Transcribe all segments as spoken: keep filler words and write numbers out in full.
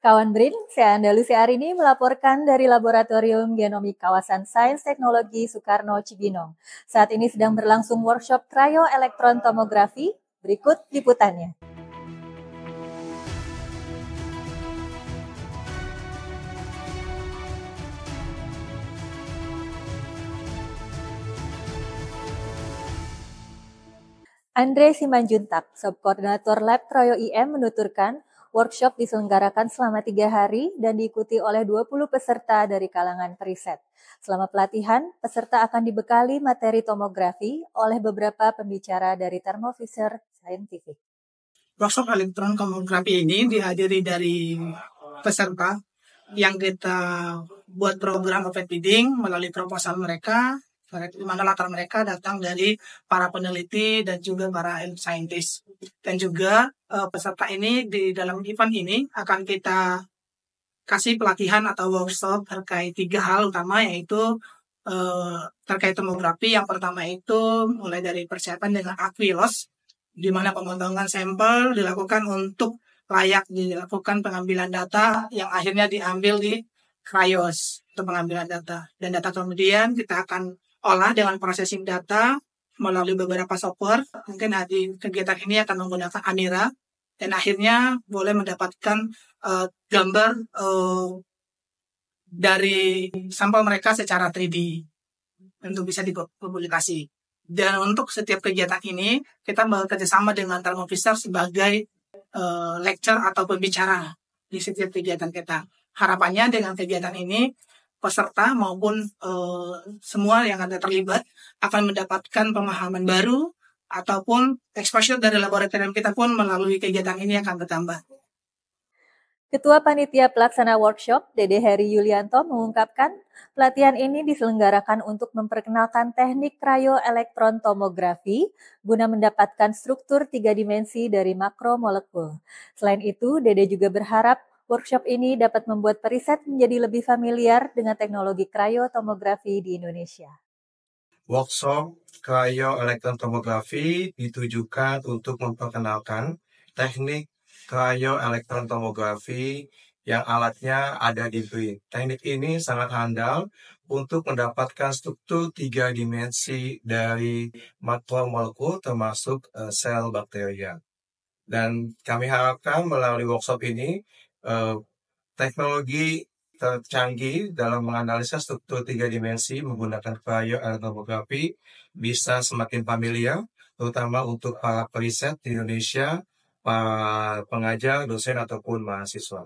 Kawan Brin, saya Andalusia Arini melaporkan dari Laboratorium Genomi Kawasan Sains Teknologi Soekarno-Cibinong. Saat ini sedang berlangsung workshop Cryo-Electron Tomography. Berikut liputannya. Andre Simanjuntak, Subkoordinator Lab Cryo-I M menuturkan, workshop diselenggarakan selama tiga hari dan diikuti oleh dua puluh peserta dari kalangan periset. Selama pelatihan, peserta akan dibekali materi tomografi oleh beberapa pembicara dari Thermo Fisher Scientific. Workshop elektron tomografi ini dihadiri dari peserta yang kita buat program open bidding melalui proposal mereka, di mana latar mereka datang dari para peneliti dan juga para health scientist. Dan juga uh, peserta ini di dalam event ini akan kita kasih pelatihan atau workshop terkait tiga hal utama, yaitu uh, terkait tomografi. Yang pertama itu mulai dari persiapan dengan Aquilos, di mana pemotongan sampel dilakukan untuk layak dilakukan pengambilan data yang akhirnya diambil di Cryos untuk pengambilan data. Dan data kemudian kita akan olah dengan processing data melalui beberapa software. Mungkin di kegiatan ini akan menggunakan Amira, dan akhirnya boleh mendapatkan uh, gambar uh, dari sampel mereka secara tiga D untuk bisa dipublikasi. Dan untuk setiap kegiatan ini kita bekerjasama dengan Thermo Fisher sebagai uh, lecture atau pembicara di setiap kegiatan kita. Harapannya dengan kegiatan ini peserta maupun e, semua yang ada terlibat akan mendapatkan pemahaman baru ataupun exposure dari laboratorium kita pun melalui kegiatan ini akan bertambah. Ketua Panitia Pelaksana Workshop, Dede Heri Yulianto, mengungkapkan pelatihan ini diselenggarakan untuk memperkenalkan teknik cryo-electron tomografi guna mendapatkan struktur tiga dimensi dari makromolekul. Selain itu, Dede juga berharap workshop ini dapat membuat periset menjadi lebih familiar dengan teknologi cryo-tomografi di Indonesia. Workshop cryo-electron tomografi ditujukan untuk memperkenalkan teknik cryo-electron tomografi yang alatnya ada di B I N. Teknik ini sangat handal untuk mendapatkan struktur tiga dimensi dari makromolekul termasuk sel bakteria. Dan kami harapkan melalui workshop ini Uh, teknologi tercanggih dalam menganalisa struktur tiga dimensi menggunakan cryo-electron tomography bisa semakin familiar, terutama untuk para periset di Indonesia, para pengajar, dosen, ataupun mahasiswa.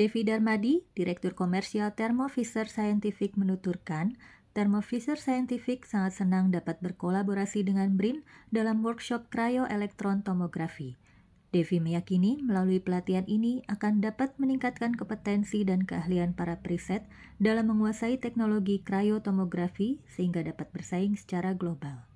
Devi Darmadi, Direktur Komersial Thermo Fisher Scientific, menuturkan, Thermo Fisher Scientific sangat senang dapat berkolaborasi dengan B R I N dalam workshop cryo-electron tomography. Devi meyakini melalui pelatihan ini akan dapat meningkatkan kompetensi dan keahlian para periset dalam menguasai teknologi cryotomografi sehingga dapat bersaing secara global.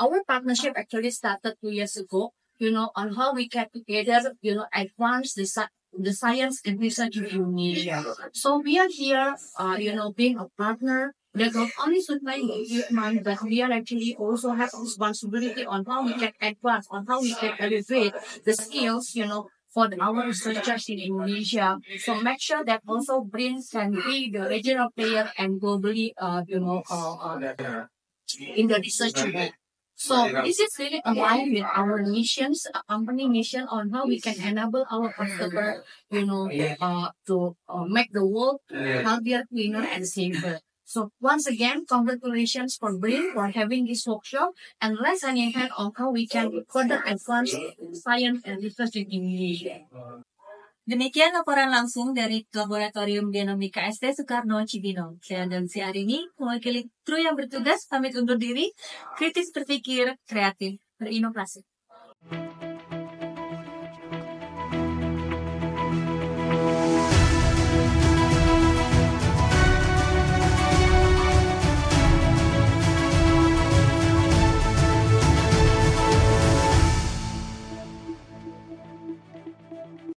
Our partnership actually started two years ago, you know, on how we can together, you know, advance the, the science and research in Indonesia. So we are here, uh, you know, being a partner that not only supplying equipment, but we are actually also have responsibility on how we can advance, on how we can elevate the skills, you know, for the, our researchers in Indonesia. So make sure that also B R I N can be the regional player and globally, uh, you know, uh, uh, in the research world. So this is really aligned with our missions, company mission on how we can enable our customer, you know, uh, to uh, make the world healthier, cleaner, and safer. So once again, congratulations for B R I N for having this workshop, and let's hang your head on how we can further advance science and research in Indonesia. Demikian laporan langsung dari Laboratorium Genomika S T Soekarno-Cibinong. Saya Andalusi Arini, mewakili kru yang bertugas, pamit undur diri, kritis berpikir, kreatif, berinovasi.